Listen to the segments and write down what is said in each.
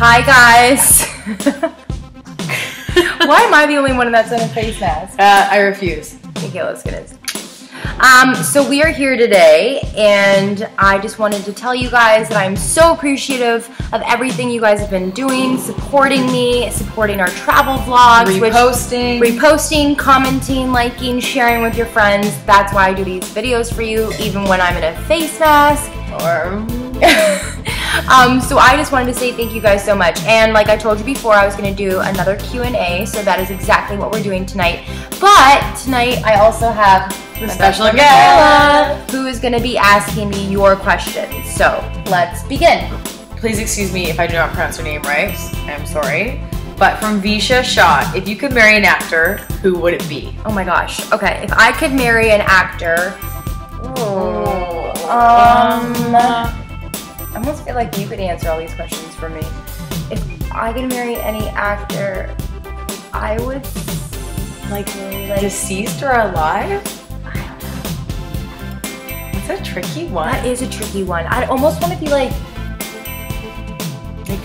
Hi guys. Why am I the only one that's in a face mask? I refuse. Okay, let's get it. So we are here today, and I just wanted to tell you guys that I'm so appreciative of everything you guys have been doing, supporting me, supporting our travel vlogs, reposting, commenting, liking, sharing with your friends. That's why I do these videos for you, even when I'm in a face mask. Or so I just wanted to say thank you guys so much. And like I told you before, I was going to do another Q&A, so that is exactly what we're doing tonight. But tonight I also have my special guest, Mikayla, who is going to be asking me your questions. So let's begin. Please excuse me if I do not pronounce her name right. I'm sorry. But from Visha Shah, if you could marry an actor, who would it be? Oh my gosh. Okay, if I could marry an actor, I almost feel like you could answer all these questions for me. If I could marry any actor, I would like deceased or alive? I don't know. That's a tricky one. That is a tricky one. I almost want to be like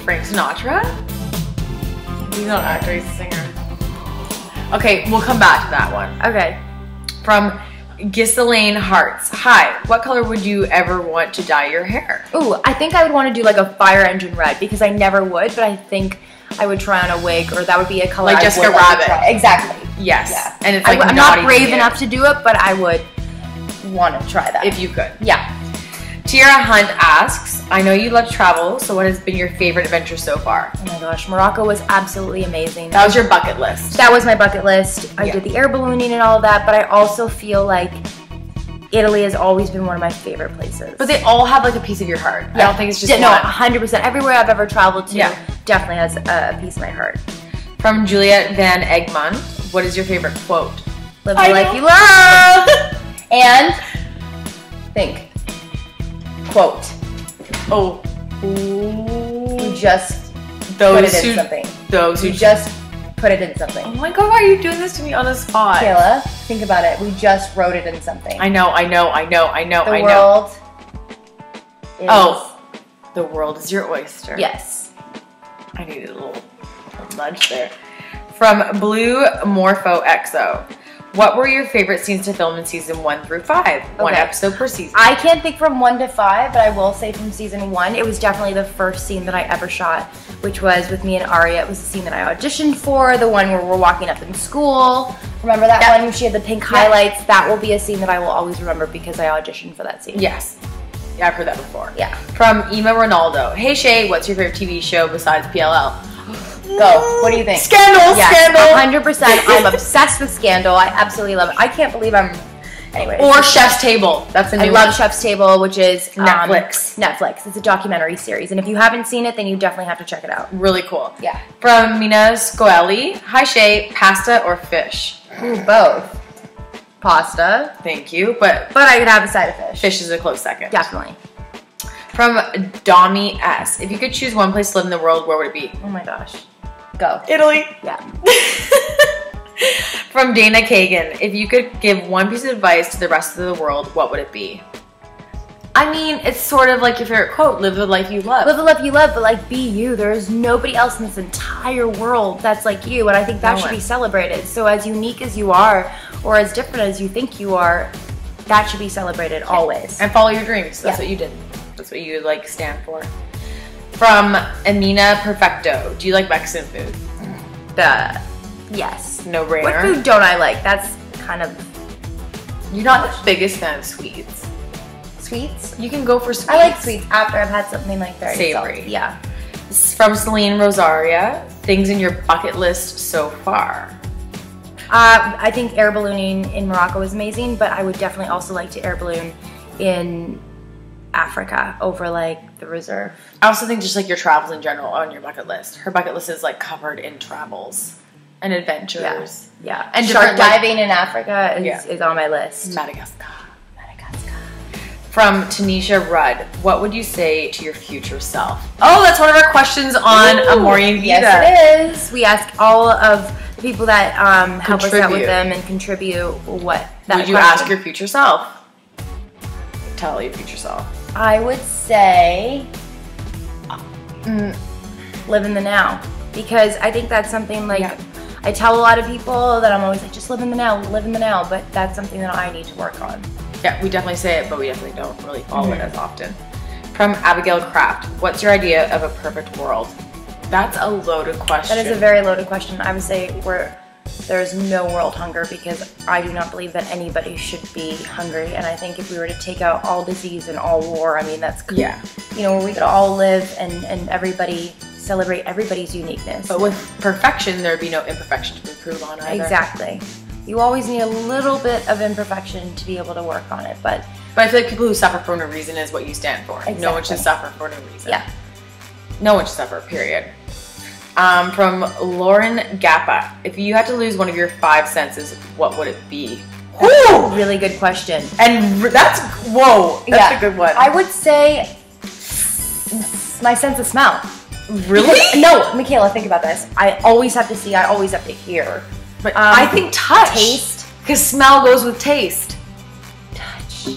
Frank Sinatra? He's not an actor, he's a singer. Okay, we'll come back to that one. Okay. From Ghislaine Hearts. Hi, what color would you ever want to dye your hair? Ooh, I think I would want to do like a fire engine red, because I never would, but I think I would try on a wig, or that would be a color. Like Jessica Rabbit. Exactly. Yes. Yeah. And it's like I'm not brave enough to do it, but I would want to try that. If you could. Yeah. Sierra Hunt asks, I know you love travel, so what has been your favorite adventure so far? Oh my gosh, Morocco was absolutely amazing. That was your bucket list. That was my bucket list. I did the air ballooning and all of that, but I also feel like Italy has always been one of my favorite places. But they all have like a piece of your heart. Yeah. I don't think it's just one. No, 100%. Everywhere I've ever traveled to definitely has a piece of my heart. From Juliet Van Egmont, what is your favorite quote? Live the life you love. And think. Quote. Oh. You just put it in something. You just put it in something. Oh my god, why are you doing this to me on the spot? Kayla, think about it. We just wrote it in something. I know. The world is your oyster. Yes. I needed a little nudge there. From Blue Morpho XO. What were your favorite scenes to film in season 1 through 5? Okay. One episode per season. I can't think from 1 to 5, but I will say from season 1, it was definitely the first scene that I ever shot, which was with me and Aria. It was the scene that I auditioned for, the one where we're walking up in school. Remember that one where she had the pink highlights? That will be a scene that I will always remember because I auditioned for that scene. Yes. Yeah, I've heard that before. Yeah. From Emma Ronaldo. Hey Shay, what's your favorite TV show besides PLL? Go. What do you think? Scandal! Yes, Scandal! 100%. I'm obsessed with Scandal. I absolutely love it. I can't believe I'm... Anyways. Or Chef's Table. That's a new one. I love Chef's Table, which is... Netflix. Netflix. It's a documentary series. And if you haven't seen it, then you definitely have to check it out. Really cool. Yeah. From Minas Goelli. Hi, Shay. Pasta or fish? Ooh, both. Pasta. Thank you. But I could have a side of fish. Fish is a close second. Definitely. From Dami S. If you could choose one place to live in the world, where would it be? Oh my gosh. Go. Italy. Yeah. From Dana Kagan, if you could give one piece of advice to the rest of the world, what would it be? I mean, it's sort of like your favorite quote, live the life you love. Live the life you love, but like be you. There is nobody else in this entire world that's like you, and I think that should be celebrated. So as unique as you are, or as different as you think you are, that should be celebrated always. And follow your dreams. That's what you did. That's what you like stand for. From Amina Perfecto, do you like Mexican food? Yes. No brainer. What food don't I like? That's kind of... You're not the biggest fan of sweets. Sweets? You can go for sweets. I like sweets after I've had something like that. Savory. Salt. Yeah. From Celine Rosaria, things in your bucket list so far? I think air ballooning in Morocco was amazing, but I would definitely also like to air balloon in Africa over like the reserve. I also think just like your travels in general on your bucket list. Her bucket list is like covered in travels and adventures. Yeah. And shark diving in Africa is on my list. Madagascar. From Tanisha Rudd, what would you say to your future self? Oh, that's one of our questions on Amore and Vita. Yes, it is. We ask all of the people that help us out with them and contribute what that would you ask your future self? Tell your future self. I would say live in the now. Because I think that's something like, yeah. I tell a lot of people that I'm always like, just live in the now, live in the now. But that's something that I need to work on. Yeah, we definitely say it, but we definitely don't really follow it as often. From Abigail Kraft, what's your idea of a perfect world? That's a loaded question. That is a very loaded question. I would say there's no world hunger, because I do not believe that anybody should be hungry. And I think if we were to take out all disease and all war, I mean, that's cool. Yeah. You know, where we could all live and everybody celebrate everybody's uniqueness. But with perfection, there'd be no imperfection to improve on either. Exactly. You always need a little bit of imperfection to be able to work on it. But I feel like people who suffer for no reason is what you stand for. Exactly. No one should suffer for no reason. Yeah. No one should suffer, period. From Lauren Gappa, if you had to lose one of your 5 senses, what would it be? Ooh! Really good question. And that's, whoa, that's a good one. I would say my sense of smell. Really? Because, no, Mikayla, think about this. I always have to see, I always have to hear. But I think touch. Taste. Because smell goes with taste. Touch.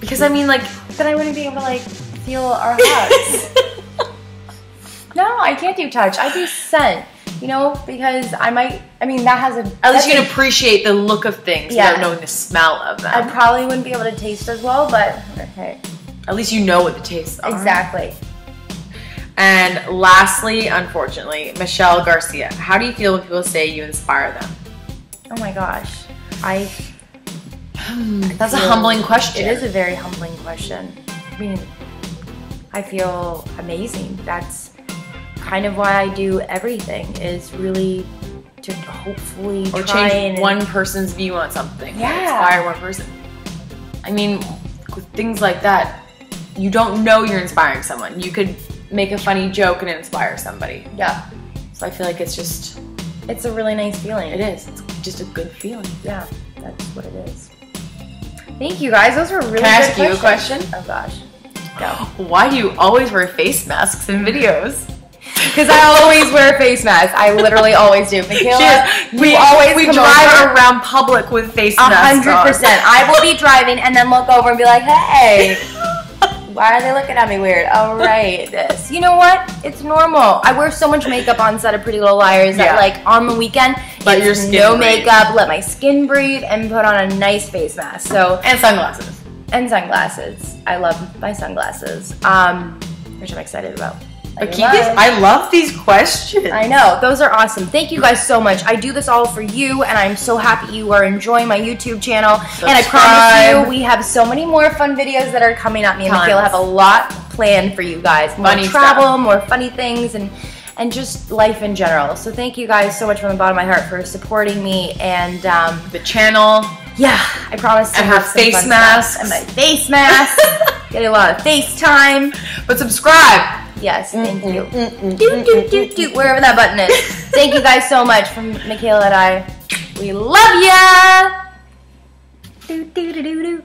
Because I mean, like, then I wouldn't be able to, like, feel our hugs. No, I can't do touch. I do scent, you know, because I might, I mean, that has a... At least you can appreciate the look of things without knowing the smell of them. I probably wouldn't be able to taste as well, but okay. At least you know what the tastes are. Exactly. And lastly, unfortunately, Michelle Garcia. How do you feel when people say you inspire them? Oh my gosh. That's a humbling question. It is a very humbling question. I mean, I feel amazing. That's kind of why I do everything, is really to hopefully or try change one person's view on something. Yeah. Inspire one person. I mean, with things like that, you don't know you're inspiring someone. You could make a funny joke and inspire somebody. Yeah. So I feel like it's just... It's a really nice feeling. It is. It's just a good feeling. Yeah, that's what it is. Thank you guys. Those were really good questions. Can I ask you a question? Oh gosh. No. Why do you always wear face masks in videos? Because I always wear a face mask. I literally always do. Mikayla, we drive around public with face masks. 100%. I will be driving and then look over and be like, hey. Why are they looking at me weird? All right. This. You know what? It's normal. I wear so much makeup on set of Pretty Little Liars that, like, on the weekend, it's no makeup, let my skin breathe, and put on a nice face mask. So And sunglasses. I love my sunglasses, which I'm excited about. But I love these questions. I know. Those are awesome. Thank you guys so much. I do this all for you, and I'm so happy you are enjoying my YouTube channel. Subscribe. And I promise you, we have so many more fun videos that are coming up. Me and Mikayla have a lot planned for you guys. More funny travel, more funny things, and just life in general. So thank you guys so much from the bottom of my heart for supporting me and the channel. Yeah, I promise. And her face masks. And my face mask. Getting a lot of face time. But subscribe. Yes, thank you. Wherever that button is. Thank you guys so much from Mikayla and I. We love ya.